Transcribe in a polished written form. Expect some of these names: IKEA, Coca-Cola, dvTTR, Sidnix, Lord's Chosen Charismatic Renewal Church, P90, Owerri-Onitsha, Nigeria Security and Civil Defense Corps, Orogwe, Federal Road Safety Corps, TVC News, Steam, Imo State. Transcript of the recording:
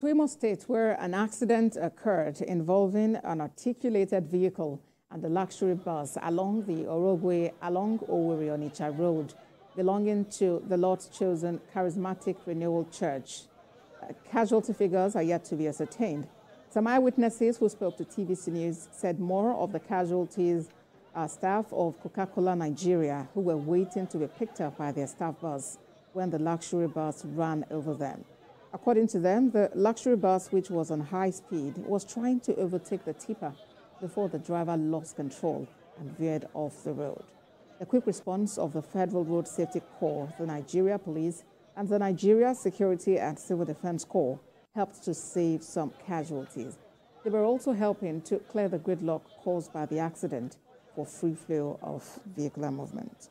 Imo State, where an accident occurred involving an articulated vehicle and the luxury bus along the Orogwe along Owerri-Onitsha Road, belonging to the Lord's Chosen Charismatic Renewal Church. Casualty figures are yet to be ascertained. Some eyewitnesses who spoke to TVC News said more of the casualties are staff of Coca-Cola Nigeria who were waiting to be picked up by their staff bus when the luxury bus ran over them. According to them, the luxury bus, which was on high speed, was trying to overtake the tipper before the driver lost control and veered off the road. The quick response of the Federal Road Safety Corps, the Nigeria Police, and the Nigeria Security and Civil Defense Corps helped to save some casualties. They were also helping to clear the gridlock caused by the accident for free flow of vehicular movement.